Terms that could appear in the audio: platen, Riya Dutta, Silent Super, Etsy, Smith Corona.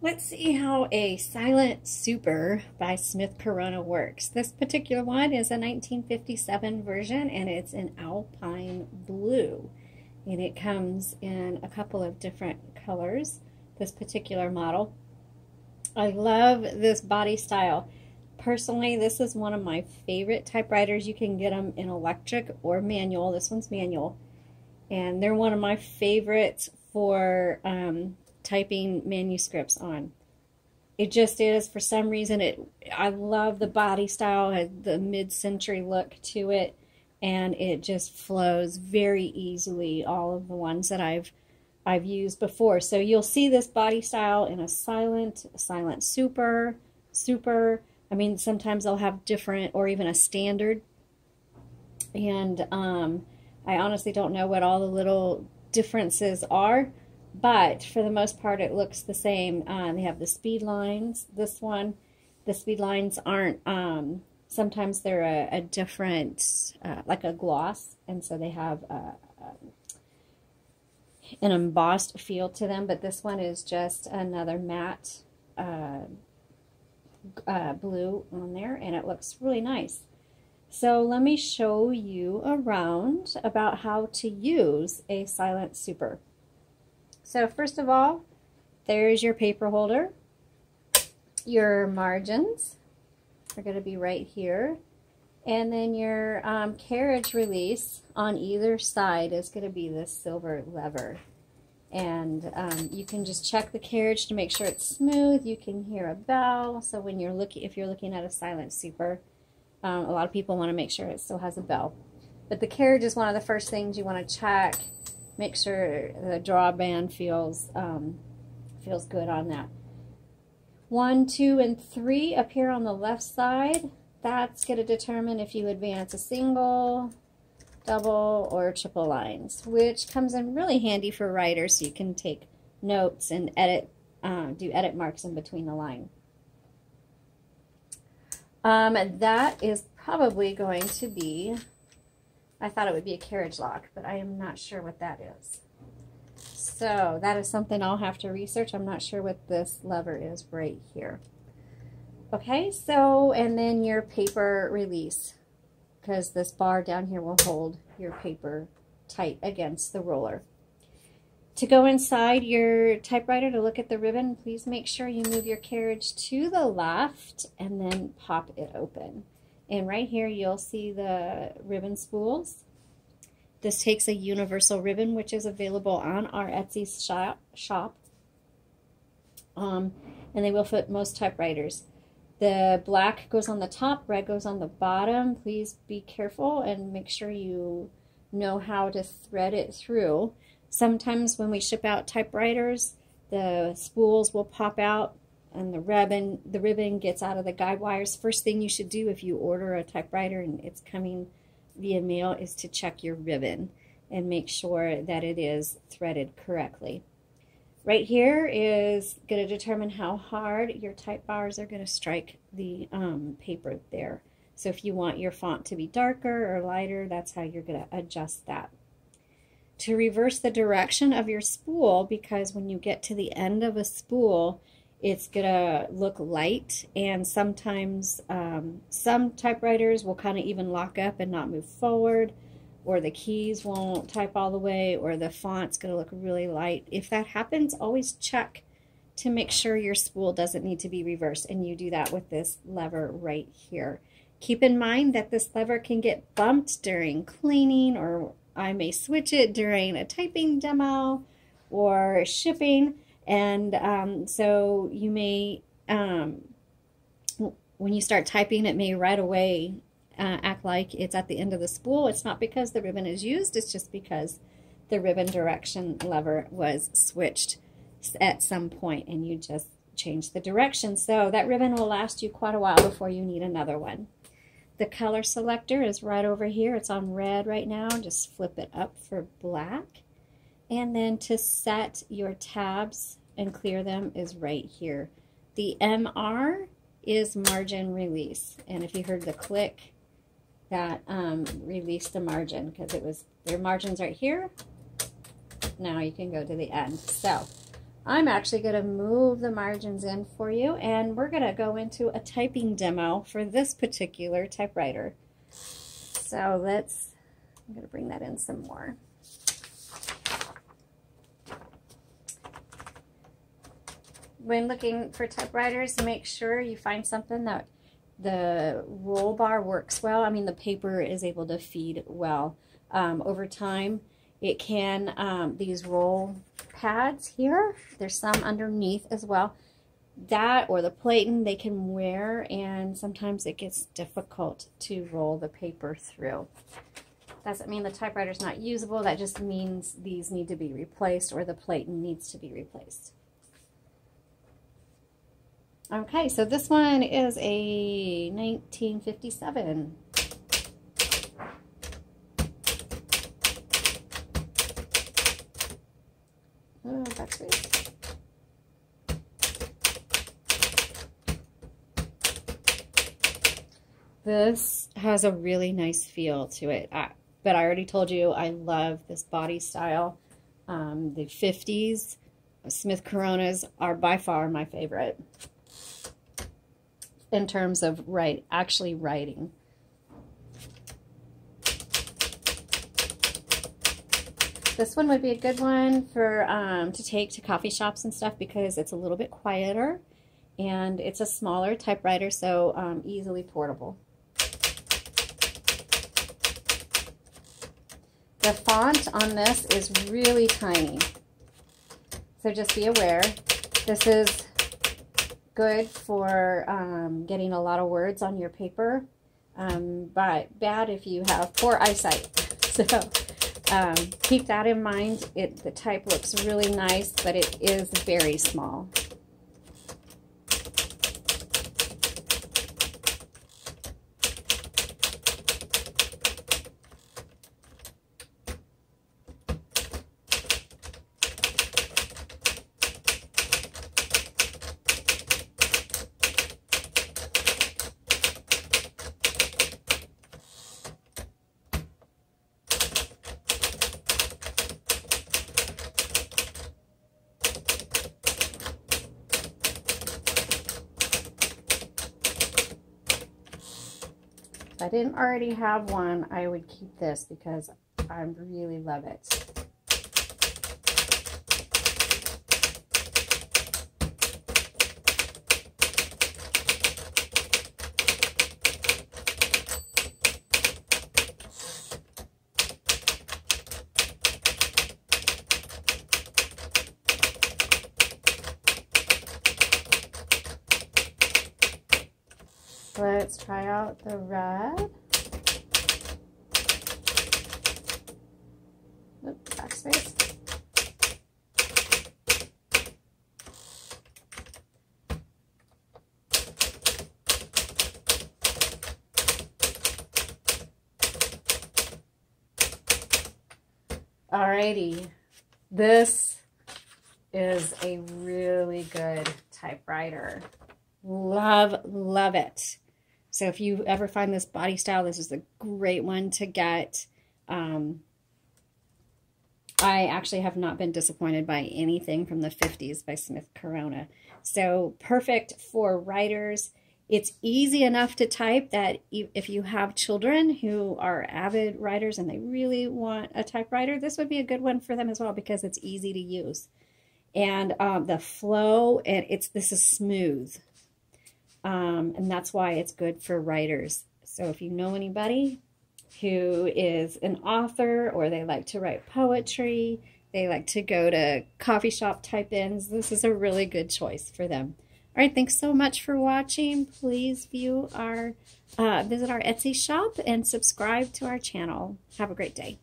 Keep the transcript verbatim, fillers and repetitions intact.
Let's see how a Silent Super by Smith Corona works. This particular one is a nineteen fifty-seven version, and it's an Alpine Blue. And it comes in a couple of different colors, this particular model. I love this body style. Personally, this is one of my favorite typewriters. You can get them in electric or manual. This one's manual. And they're one of my favorites for um, typing manuscripts on. It just is, for some reason, it. I love the body style, the mid-century look to it, and it just flows very easily, all of the ones that I've I've used before. So you'll see this body style in a Silent, Silent Super, Super. I mean, sometimes they'll have different, or even a Standard. And um, I honestly don't know what all the little differences are, but for the most part it looks the same. Um, they have the speed lines. This one, the speed lines aren't, um, sometimes they're a, a different, uh, like a gloss, and so they have a, a, an embossed feel to them, but this one is just another matte uh, uh, blue on there, and it looks really nice. So let me show you around about how to use a Silent Super. So first of all, there's your paper holder. Your margins are going to be right here. And then your um, carriage release on either side is going to be this silver lever. And um, you can just check the carriage to make sure it's smooth. You can hear a bell. So when you're looking, if you're looking at a Silent Super, um, a lot of people want to make sure it still has a bell. But the carriage is one of the first things you want to check. Make sure the drawband feels um, feels good on that. One, two, and three appear on the left side. That's going to determine if you advance a single, double, or triple lines, which comes in really handy for writers, so you can take notes and edit, um, do edit marks in between the line. Um, and that is probably going to be, I thought it would be a carriage lock, but I am not sure what that is. So that is something I'll have to research. I'm not sure what this lever is right here. Okay, so, and then your paper release, because this bar down here will hold your paper tight against the roller. To go inside your typewriter to look at the ribbon, please make sure you move your carriage to the left and then pop it open. And right here you'll see the ribbon spools. This takes a universal ribbon, which is available on our Etsy shop. shop. Um, and they will fit most typewriters. The black goes on the top, red goes on the bottom. Please be careful and make sure you know how to thread it through. Sometimes when we ship out typewriters, the spools will pop out, and the ribbon, the ribbon gets out of the guide wires. First thing you should do if you order a typewriter and it's coming via mail is to check your ribbon and make sure that it is threaded correctly. Right here is going to determine how hard your type bars are going to strike the um, paper there. So if you want your font to be darker or lighter, that's how you're going to adjust that. To reverse the direction of your spool, because when you get to the end of a spool, it's gonna look light, and sometimes um, some typewriters will kind of even lock up and not move forward, or the keys won't type all the way, or the font's gonna look really light. If that happens, always check to make sure your spool doesn't need to be reversed, and you do that with this lever right here. Keep in mind that this lever can get bumped during cleaning, or I may switch it during a typing demo or shipping. And um, so you may, um, when you start typing, it may right away uh, act like it's at the end of the spool. It's not because the ribbon is used, it's just because the ribbon direction lever was switched at some point and you just change the direction. So that ribbon will last you quite a while before you need another one. The color selector is right over here. It's on red right now. Just flip it up for black. And then to set your tabs and clear them is right here. The M R is margin release. And if you heard the click, that um, released the margin, because it was, their margins right here. Now you can go to the end. So I'm actually going to move the margins in for you, and we're going to go into a typing demo for this particular typewriter. So let's, I'm going to bring that in some more. When looking for typewriters, make sure you find something that the roll bar works well. I mean, the paper is able to feed well. Um, over time, it can, um, these roll pads here, there's some underneath as well, that or the platen, they can wear, and sometimes it gets difficult to roll the paper through. Doesn't mean the typewriter's not usable, that just means these need to be replaced or the platen needs to be replaced. Okay, so this one is a nineteen fifty-seven. Oh, that's right. This has a really nice feel to it, I, but I already told you I love this body style. Um, the fifties Smith Coronas are by far my favorite. In terms of write, actually writing. This one would be a good one for um, to take to coffee shops and stuff, because it's a little bit quieter and it's a smaller typewriter, so um, easily portable. The font on this is really tiny, so just be aware. This is good for um, getting a lot of words on your paper, um, but bad if you have poor eyesight. So um, keep that in mind. It, the type looks really nice, but it is very small. If I didn't already have one, I would keep this because I really love it. Let's try out the red. Oops, backspace. Alrighty, this is a really good typewriter. Love, love it. So if you ever find this body style, this is a great one to get. Um, I actually have not been disappointed by anything from the fifties by Smith Corona. So perfect for writers. It's easy enough to type that if you have children who are avid writers and they really want a typewriter, this would be a good one for them as well, because it's easy to use. And um, the flow, and it's this is smooth. Um, and that's why it's good for writers. So if you know anybody who is an author, or they like to write poetry, they like to go to coffee shop type-ins, this is a really good choice for them. All right, thanks so much for watching. Please view our, uh, visit our Etsy shop and subscribe to our channel. Have a great day.